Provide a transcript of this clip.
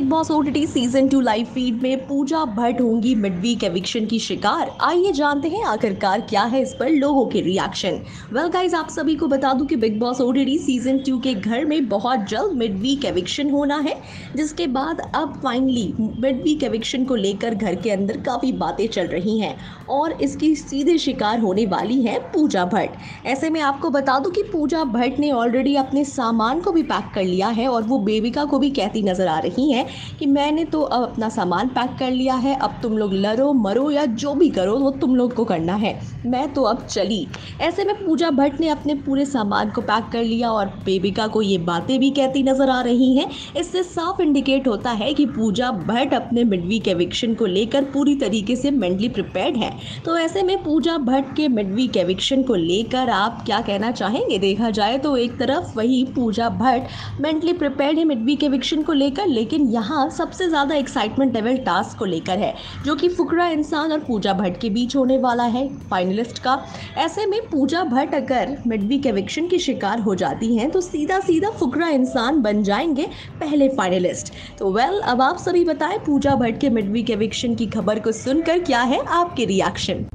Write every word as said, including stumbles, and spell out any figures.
Big Boss OTT season two live feed में पूजा भट्ट होंगी midweek eviction की शिकार। आइए जानते हैं आखिरकार क्या है इस पर लोगों के रिएक्शन। वेल गाइज, आप सभी को बता दूं कि Bigg Boss OTT season two के घर में बहुत जल्द मिडवीक एविक्शन होना है, जिसके बाद अब फाइनली मिडवीक एविक्शन को लेकर घर के अंदर काफ़ी बातें चल रही हैं और इसकी सीधे शिकार होने वाली है पूजा भट्ट। ऐसे में आपको बता दूँ कि पूजा भट्ट ने ऑलरेडी अपने सामान को भी पैक कर लिया है और वो बेबिका को भी कहती नजर आ रही हैं कि मैंने तो अब अपना सामान पैक कर लिया है, अब तुम लोग लड़ो मरो या जो भी करो वो तुम लोग को करना है, मैं तो अब चली। ऐसे में पूजा भट्ट ने अपने पूरे सामान को पैक कर लिया और बेबिका को ये बातें भी कहती नजर आ रही हैं। इससे साफ इंडिकेट होता है कि पूजा भट्ट अपने मिडवीक एविक्शन को लेकर पूरी तरीके से मेंटली प्रिपेयर्ड है। तो ऐसे में पूजा भट्ट के मिडवीक एविक्शन को लेकर आप क्या कहना चाहेंगे? देखा जाए तो एक तरफ वही पूजा भट्ट मेंटली प्रिपेयर्ड है मिडवीक एविक्शन को लेकर, लेकिन यहाँ सबसे ज़्यादा एक्साइटमेंट लेवल टास्क को लेकर है जो कि फुकरा इंसान और पूजा भट्ट के बीच होने वाला है फाइनलिस्ट का। ऐसे में पूजा भट्ट अगर मिडवीक एविक्शन की शिकार हो जाती हैं तो सीधा सीधा फुकरा इंसान बन जाएंगे पहले फाइनलिस्ट। तो वेल, अब आप सभी बताएं पूजा भट्ट के मिडवीक एविक्शन की खबर को सुनकर क्या है आपके रिएक्शन।